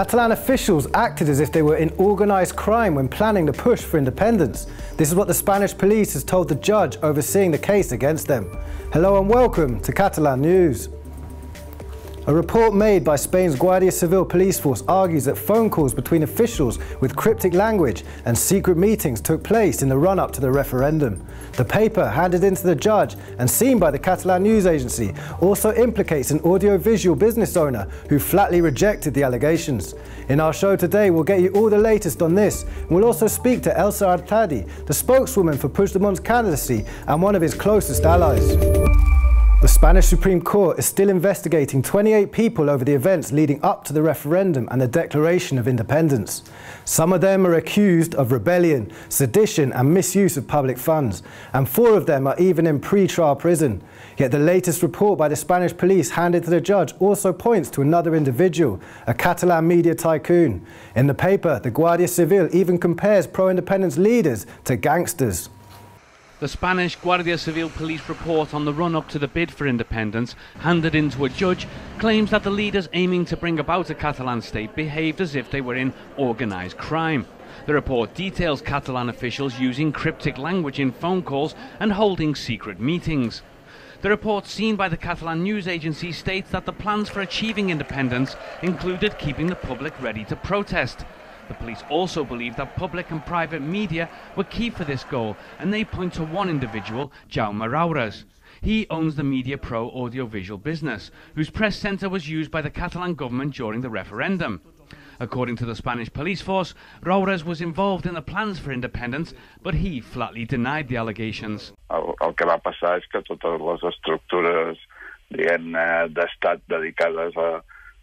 Catalan officials acted as if they were in organised crime when planning the push for independence. This is what the Spanish police has told the judge overseeing the case against them. Hello and welcome to Catalan News. A report made by Spain's Guardia Civil police force argues that phone calls between officials with cryptic language and secret meetings took place in the run-up to the referendum. The paper, handed in to the judge and seen by the Catalan news agency, also implicates an audiovisual business owner who flatly rejected the allegations. In our show today, we'll get you all the latest on this, and we'll also speak to Elsa Artadi, the spokeswoman for Puigdemont's candidacy and one of his closest allies. The Spanish Supreme Court is still investigating 28 people over the events leading up to the referendum and the Declaration of Independence. Some of them are accused of rebellion, sedition and misuse of public funds, and 4 of them are even in pre-trial prison. Yet the latest report by the Spanish police handed to the judge also points to another individual, a Catalan media tycoon. In the paper, the Guardia Civil even compares pro-independence leaders to gangsters. The Spanish Guardia Civil police report on the run-up to the bid for independence, handed in to a judge, claims that the leaders aiming to bring about a Catalan state behaved as if they were in organised crime. The report details Catalan officials using cryptic language in phone calls and holding secret meetings. The report seen by the Catalan news agency states that the plans for achieving independence included keeping the public ready to protest. The police also believe that public and private media were key for this goal, and they point to one individual, Jaume Roures. He owns the Mediapro audiovisual business, whose press centre was used by the Catalan government during the referendum. According to the Spanish police force, Roures was involved in the plans for independence, but he flatly denied the allegations. El que va passar és que totes les estructures, diguem-ne, d'estat dedicades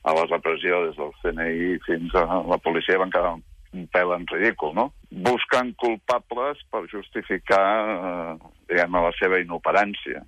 a la repressió, des del CNI fins a la policia, van quedar un pèl en ridícul, no? Buscant culpables per justificar, diguem-ne, la seva inoperància.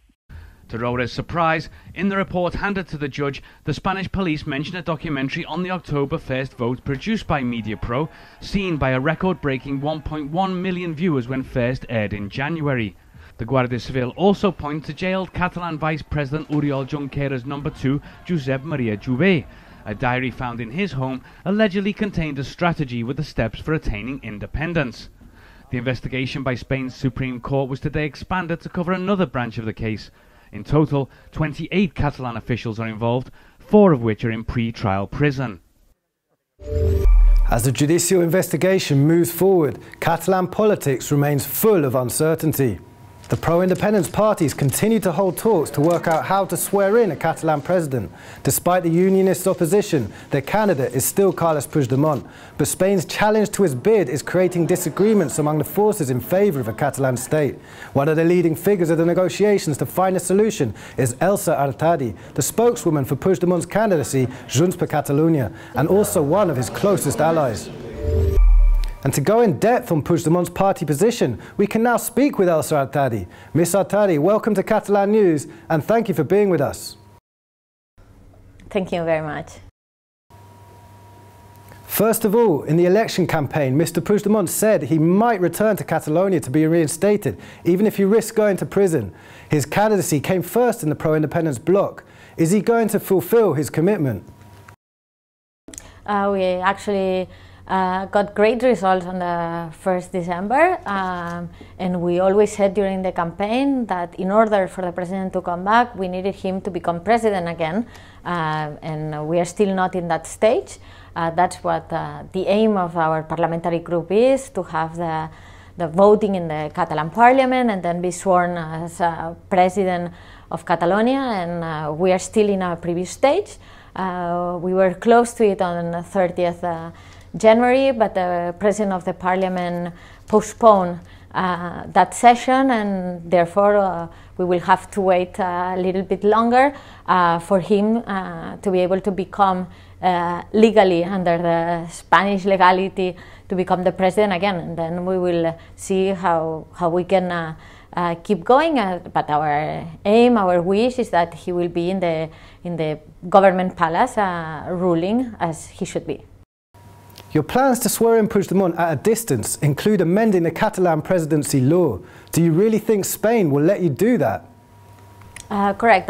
To Roures' surprise, in the report handed to the judge, the Spanish police mentioned a documentary on the October 1st vote produced by Mediapro, seen by a record-breaking 1.1 million viewers when first aired in January. The Guardia Civil also point to jailed Catalan Vice President Oriol Junqueras' number 2, Josep Maria Juvé. A diary found in his home allegedly contained a strategy with the steps for attaining independence. The investigation by Spain's Supreme Court was today expanded to cover another branch of the case. In total, 28 Catalan officials are involved, 4 of which are in pre-trial prison. As the judicial investigation moves forward, Catalan politics remains full of uncertainty. The pro-independence parties continue to hold talks to work out how to swear in a Catalan president. Despite the unionist opposition, their candidate is still Carles Puigdemont. But Spain's challenge to his bid is creating disagreements among the forces in favour of a Catalan state. One of the leading figures of the negotiations to find a solution is Elsa Artadi, the spokeswoman for Puigdemont's candidacy, Junts per Catalunya, and also one of his closest allies. And to go in depth on Puigdemont's party position, we can now speak with Elsa Artadi. Ms. Artadi, welcome to Catalan News, and thank you for being with us. Thank you very much. First of all, in the election campaign, Mr. Puigdemont said he might return to Catalonia to be reinstated, even if he risks going to prison. His candidacy came first in the pro-independence bloc. Is he going to fulfil his commitment? We actually got great results on the 1st December, and we always said during the campaign that in order for the president to come back, we needed him to become president again, and we are still not in that stage. That's what the aim of our parliamentary group is, to have the voting in the Catalan parliament and then be sworn as president of Catalonia, and we are still in our previous stage. We were close to it on the 30th January, but the President of the Parliament postponed that session, and therefore we will have to wait a little bit longer for him to be able to become legally, under the Spanish legality, to become the President again. And then we will see how we can keep going, but our aim, our wish is that he will be in the government palace ruling as he should be. Your plans to swear in Puigdemont at a distance include amending the Catalan presidency law. Do you really think Spain will let you do that? Correct.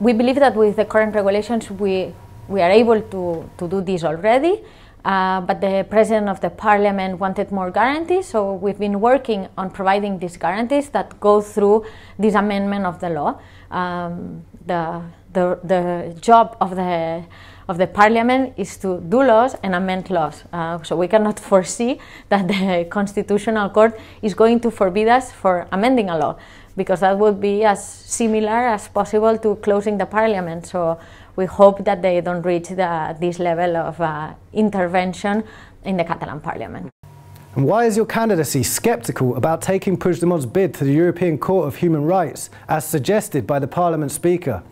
We believe that with the current regulations, we we are able to do this already, but the President of the Parliament wanted more guarantees, so we've been working on providing these guarantees that go through this amendment of the law. The job of the Parliament is to do laws and amend laws. So we cannot foresee that the Constitutional Court is going to forbid us for amending a law, because that would be as similar as possible to closing the Parliament. So we hope that they don't reach this level of intervention in the Catalan Parliament. And why is your candidacy sceptical about taking Puigdemont's bid to the European Court of Human Rights, as suggested by the Parliament Speaker?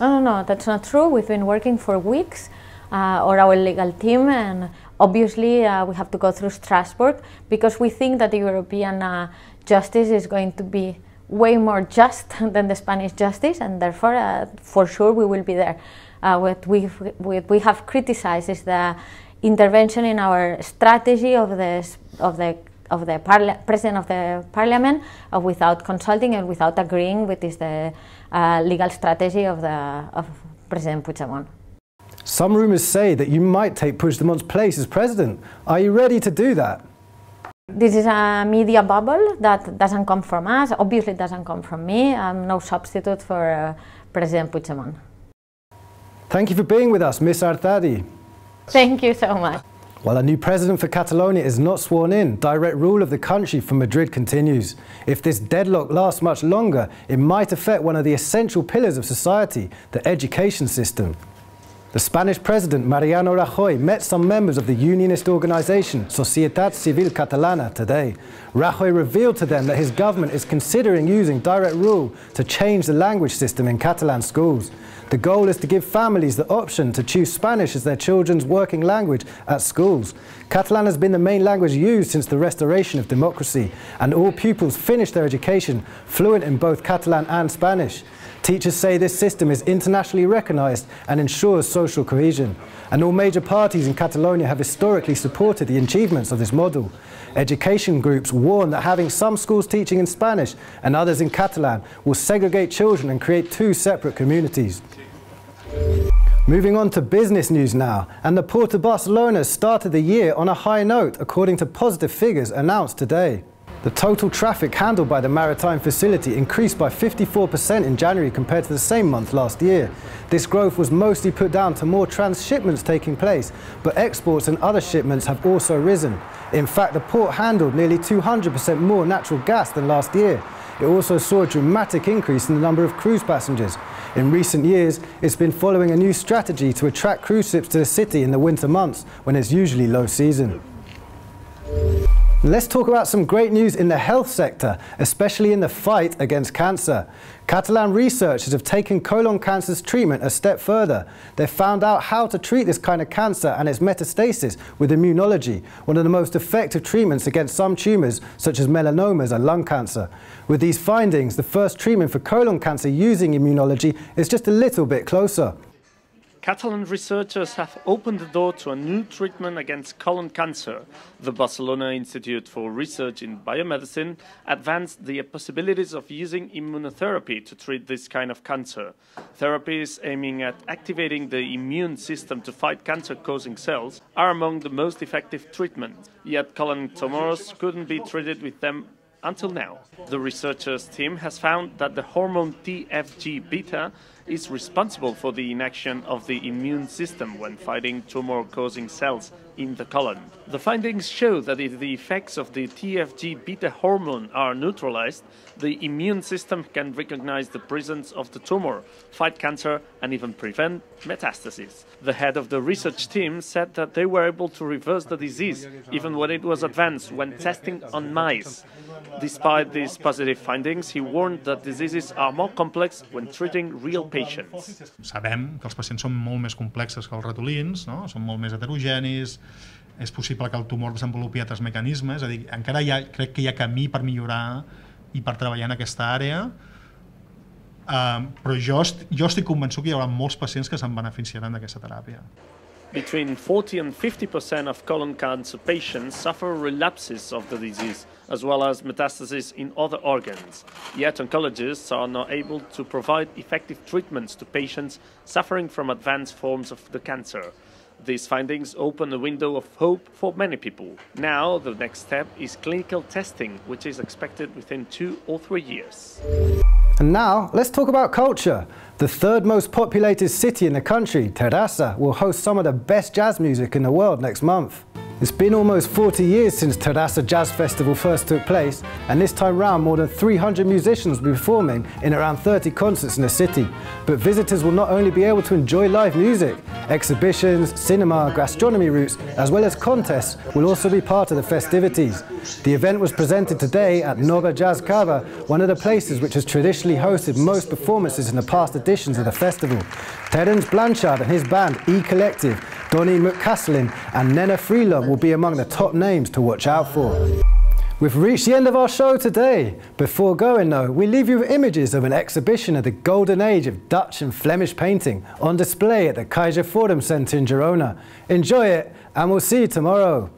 No, no, no, that's not true. We've been working for weeks, or our legal team, and obviously we have to go through Strasbourg, because we think that the European justice is going to be way more just than the Spanish justice, and therefore for sure we will be there. What we have criticized is the intervention in our strategy of the President of the Parliament, without consulting and without agreeing with the legal strategy of President Puigdemont. Some rumours say that you might take Puigdemont's place as president. Are you ready to do that? This is a media bubble that doesn't come from us, obviously it doesn't come from me. I'm no substitute for President Puigdemont. Thank you for being with us, Ms. Artadi. Thank you so much. While a new president for Catalonia is not sworn in, direct rule of the country from Madrid continues. If this deadlock lasts much longer, it might affect one of the essential pillars of society, the education system. The Spanish president, Mariano Rajoy, met some members of the unionist organisation, Societat Civil Catalana, today. Rajoy revealed to them that his government is considering using direct rule to change the language system in Catalan schools. The goal is to give families the option to choose Spanish as their children's working language at schools. Catalan has been the main language used since the restoration of democracy, and all pupils finish their education fluent in both Catalan and Spanish. Teachers say this system is internationally recognised and ensures social cohesion, and all major parties in Catalonia have historically supported the achievements of this model. Education groups warn that having some schools teaching in Spanish and others in Catalan will segregate children and create two separate communities. Moving on to business news now, and the Port of Barcelona started the year on a high note, according to positive figures announced today. The total traffic handled by the maritime facility increased by 54% in January compared to the same month last year. This growth was mostly put down to more transshipments taking place, but exports and other shipments have also risen. In fact, the port handled nearly 200% more natural gas than last year. It also saw a dramatic increase in the number of cruise passengers. In recent years, it's been following a new strategy to attract cruise ships to the city in the winter months, when it's usually low season. Let's talk about some great news in the health sector, especially in the fight against cancer. Catalan researchers have taken colon cancer's treatment a step further. They've found out how to treat this kind of cancer and its metastasis with immunology, one of the most effective treatments against some tumours, such as melanomas and lung cancer. With these findings, the first treatment for colon cancer using immunology is just a little bit closer. Catalan researchers have opened the door to a new treatment against colon cancer. The Barcelona Institute for Research in Biomedicine advanced the possibilities of using immunotherapy to treat this kind of cancer. Therapies aiming at activating the immune system to fight cancer-causing cells are among the most effective treatments, yet colon tumors couldn't be treated with them until now. The researchers' team has found that the hormone TGF-beta is responsible for the inaction of the immune system when fighting tumor-causing cells in the colon. The findings show that if the effects of the TGF-beta hormone are neutralized, the immune system can recognize the presence of the tumor, fight cancer, and even prevent metastasis. The head of the research team said that they were able to reverse the disease, even when it was advanced, when testing on mice. Despite these positive findings, he warned that diseases are more complex when treating real patients. Sabem que els pacients són molt més complexes que els ratolins, no? Són molt més heterogenis, és possible que el tumor desenvolupi altres mecanismes, és a dir, encara crec que hi ha camí per millorar i per treballar en aquesta àrea, però jo estic convençut que hi haurà molts pacients que se'n beneficiaran d'aquesta teràpia. Between 40 and 50% of colon cancer patients suffer relapses of the disease, as well as metastases in other organs. Yet oncologists are not able to provide effective treatments to patients suffering from advanced forms of the cancer. These findings open a window of hope for many people. Now, the next step is clinical testing, which is expected within 2 or 3 years. And now, let's talk about culture. The third most populated city in the country, Terrassa, will host some of the best jazz music in the world next month. It's been almost 40 years since Terrassa Jazz Festival first took place, and this time round more than 300 musicians will be performing in around 30 concerts in the city. But visitors will not only be able to enjoy live music, exhibitions, cinema, gastronomy routes, as well as contests will also be part of the festivities. The event was presented today at Nova Jazz Cava, one of the places which has traditionally hosted most performances in the past editions of the festival. Terence Blanchard and his band E-Collective, Donnie McCaslin and Nena Freelon will be among the top names to watch out for. We've reached the end of our show today. Before going though, we leave you with images of an exhibition of the golden age of Dutch and Flemish painting on display at the CaixaForum Centre in Girona. Enjoy it, and we'll see you tomorrow.